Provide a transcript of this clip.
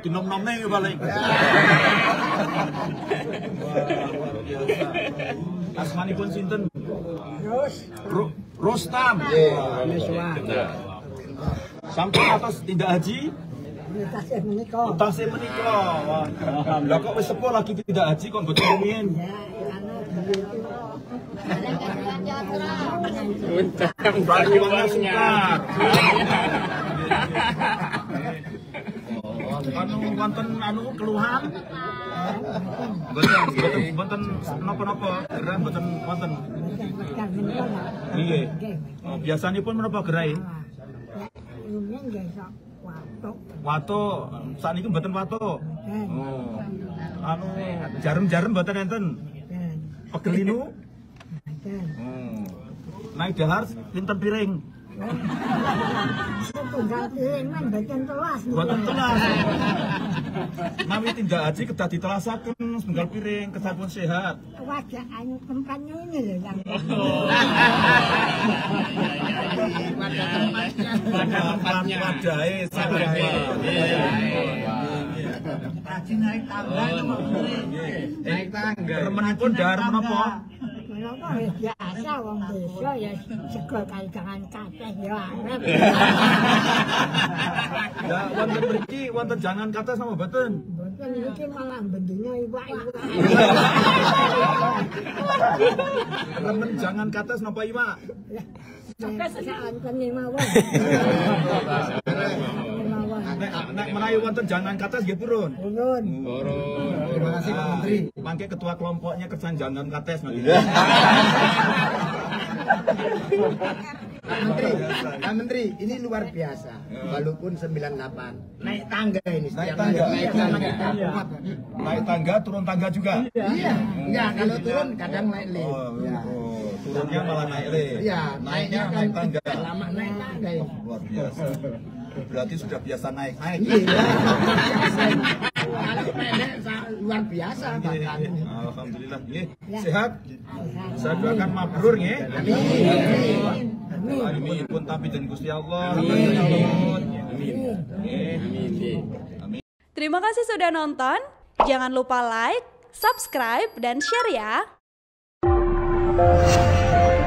Dinom-nomnya paling. Asmanipun sinten? Rustam. Sampun atas tindak haji. Tasih menika. Lah kok wis sepo lagi tindak haji kok boten rumiyin. Untang banyuwangi singkat. Anu wonten anu keluhan. Mboten napa-napa, gerah mboten wonten. Nggih. Biasanipun menapa gerai? Wato, saat ini mboten wato. Anu jarum-jarum mboten enten. Pegelinu. Naik dahar pinten piring. Tunggal piring men mboten telas. Mboten telas. Nami tindak haji kedah ditelasaken tunggal piring kesapun sehat. Wajah anu kempane ngene lho. Wajahe sabae. Haji naik tangga naik tangga. Remenipun dahar menapa? Biasa wong desa ya sego kayangan kates ya arep. Lah wonten mriki wonten jangan kates napa mboten? Mboten niki malah bendina iwak-iwak. Remen jangan kates napa iwak? Kates saanten mawon. Nek menawi wonten jangan kates nggih purun. Purun. Terima kasih Pak Menteri. Mangke ketua kelompoknya kersan jangan kates nggih. Pak Menteri, ini luar biasa. Walaupun 98 naik tangga ini. Naik tangga, turun tangga juga. Iya. Enggak, kalau turun kadang naik lift. Turunnya malah naik lift. Iya, naiknya naik tangga. Lama naik tangga ya. Luar biasa. Berarti sudah biasa naik-naik. Luar biasa bahkan. Alhamdulillah. Sehat. Saya doakan mabrur nggih. Amin. Amin pun tapi dan Gusti Allah. Amin. Terima kasih sudah nonton. Jangan lupa like, subscribe dan share ya.